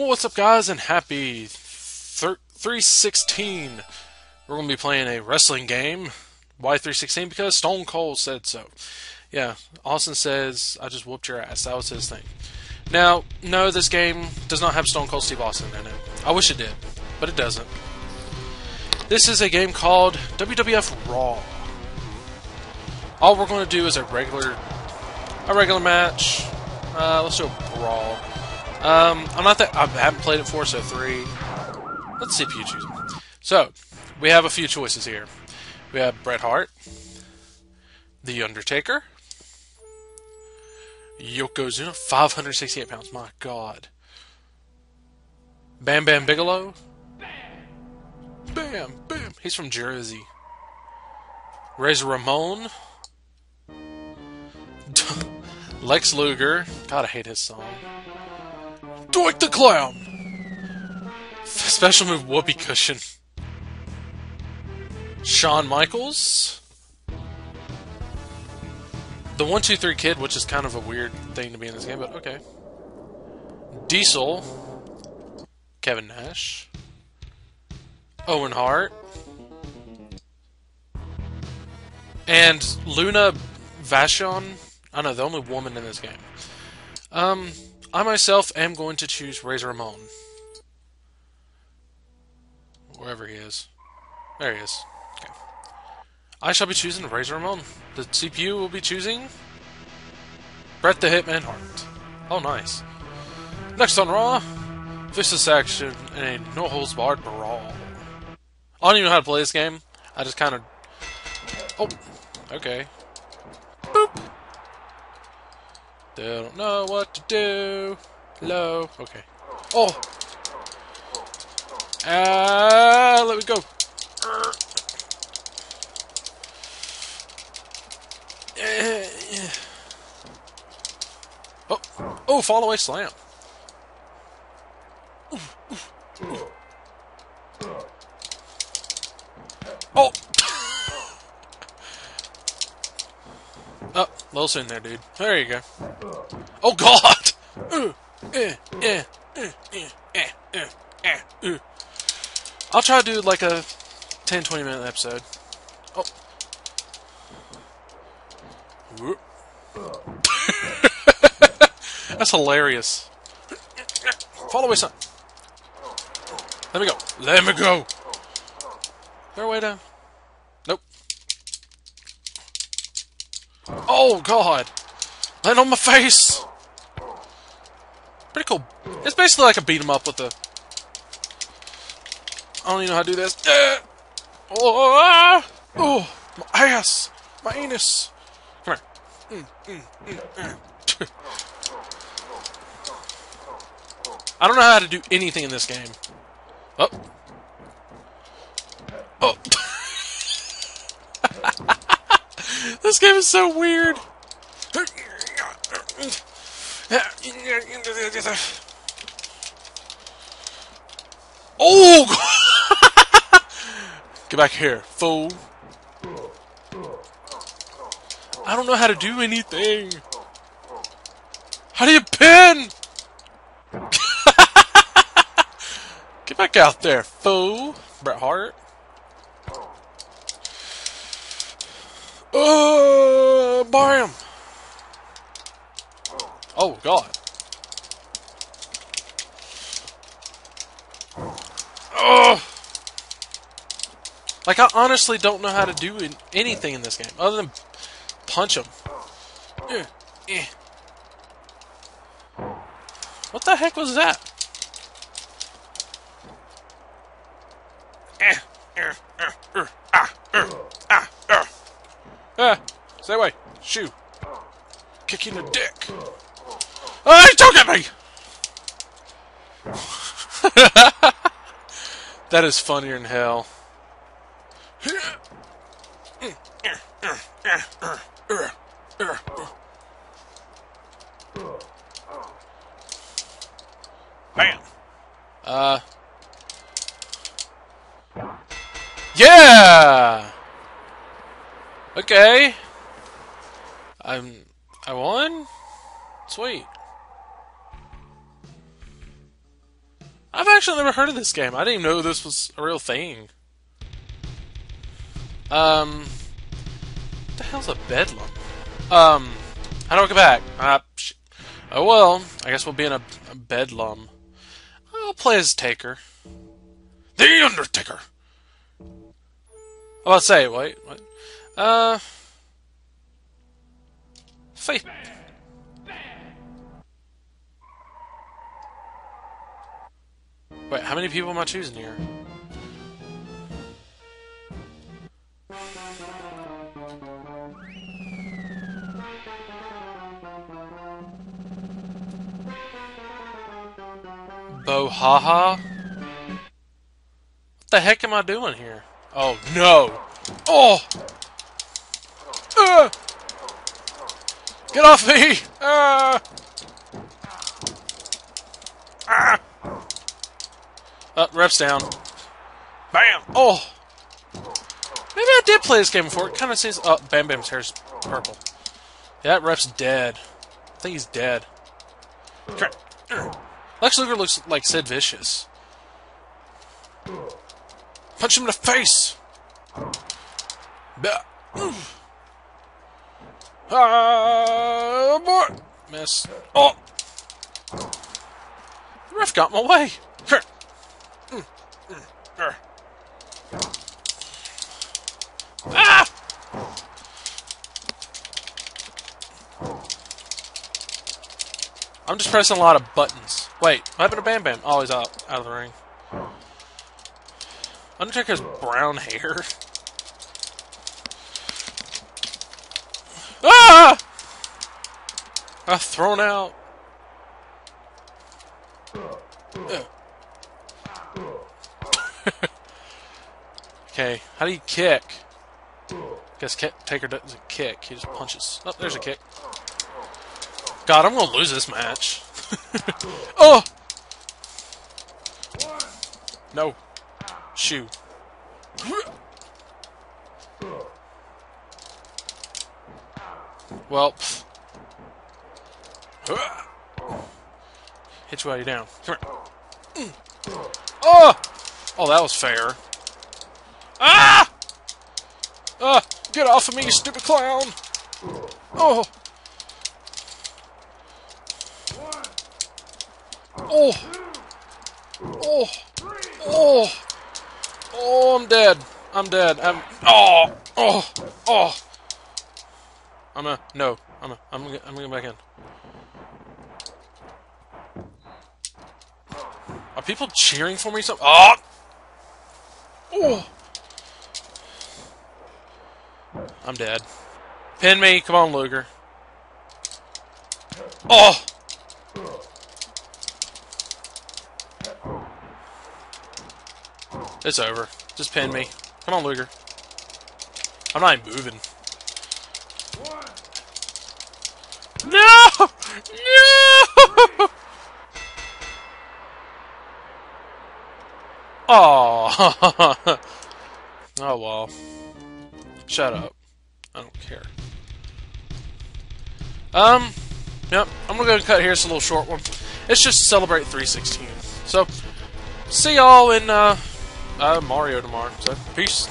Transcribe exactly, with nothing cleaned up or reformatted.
Well, what's up, guys, and happy three sixteen. We're going to be playing a wrestling game. Why three sixteen? Because Stone Cold said so. Yeah, Austin says, I just whooped your ass. That was his thing. Now, no, this game does not have Stone Cold Steve Austin in it. I wish it did, but it doesn't. This is a game called W W F Raw. All we're going to do is a regular, a regular match. Uh, let's do a brawl. Um, I'm not that I haven't played it before, so three. Let's see if you choose them. So we have a few choices here. We have Bret Hart, The Undertaker, Yokozuna, five hundred sixty-eight pounds. My God. Bam Bam Bigelow. Bam Bam. He's from Jersey. Razor Ramon. Lex Luger. God, I hate his song. Doink the Clown. Special move, whoopee cushion. Shawn Michaels. The one two three Kid, which is kind of a weird thing to be in this game, but okay. Diesel. Kevin Nash. Owen Hart. And Luna Vashon. I know, the only woman in this game. Um, I myself am going to choose Razor Ramon. Wherever he is. There he is. Okay. I shall be choosing Razor Ramon. The C P U will be choosing Bret the Hitman Hart. Oh, nice. Next on Raw, vicious action in a no-holds-barred brawl. I don't even know how to play this game. I just kind of... Oh, okay. Boop. They don't know what to do. Hello. Okay. Oh! Ah, uh, let me go. Oh, oh, fall away slam. Oh! Oh, a little soon there, dude. There you go. Oh, God! I'll try to do, like, a ten, twenty minute episode. Oh. That's hilarious. Fall away, son. Let me go. Let me go! Is there a way down? Oh, God! Land on my face! Pretty cool. It's basically like a beat-em-up with the... I don't even know how to do this. Uh, oh, oh, my ass! My anus! Come here. Mm, mm, mm, mm. I don't know how to do anything in this game. Oh. Oh. This game is so weird. Oh! Get back here, fool. I don't know how to do anything. How do you pin? Get back out there, fool. Bret Hart. Oh, bam! Oh, God. Oh! Like, I honestly don't know how to do in anything in this game, other than punch him. Eh, eh. What the heck was that? Eh, eh, eh, eh, ah, eh, ah, eh. Ah, stay away. Shoo. Kick you in the dick. Ah, he's choking me! That is funnier than hell. Bam. Uh. Yeah! Okay. I'm... I won? Sweet. actually never heard of this game. I didn't even know this was a real thing. Um, what the hell's a bedlam? Um, how do I go back? Uh, sh oh well, I guess we'll be in a, a bedlam. I'll play as Taker. The Undertaker! Well, I'll say, wait, wait. Uh... Faith... Wait, how many people am I choosing here? Bohaha? What the heck am I doing here? Oh, no! Oh! Uh! Get off me! Uh! Ah! Uh, reps down. Bam! Oh! Maybe I did play this game before. It kind of seems... Oh, Bam Bam's hair's purple. Yeah, that rep's dead. I think he's dead. Crap. Lex Luger looks like Sid Vicious. Punch him in the face! Ah, boy! Miss. Oh! The ref got my way! Ah! I'm just pressing a lot of buttons. Wait, what happened to Bam Bam? Oh, he's out, out of the ring. Undertaker's brown hair. Ah! I'm thrown out. Ugh. Okay, how do you kick? Guess Taker doesn't kick, he just punches. Oh, there's a kick. God, I'm gonna lose this match. Oh! No. Shoo. Well. Hit you while you're down. Come here. Oh! Oh, that was fair. Ah! Ah! Get off of me, you stupid clown! Oh! Oh! Oh! Oh! Oh, I'm dead. I'm dead. I'm... Oh! Oh! Oh! I'm a... No. I'm a... I'm gonna... I'm gonna go back in. Are people cheering for me? Some... Oh! Oh! I'm dead. Pin me. Come on, Luger. Oh! It's over. Just pin me. Come on, Luger. I'm not even moving. No! No! Oh! Oh, well. Shut up. I don't care. Um, yep. I'm gonna go and cut here. It's a little short one. It's just to celebrate three sixteen. So, see y'all in, uh... Uh, Mario tomorrow, so peace.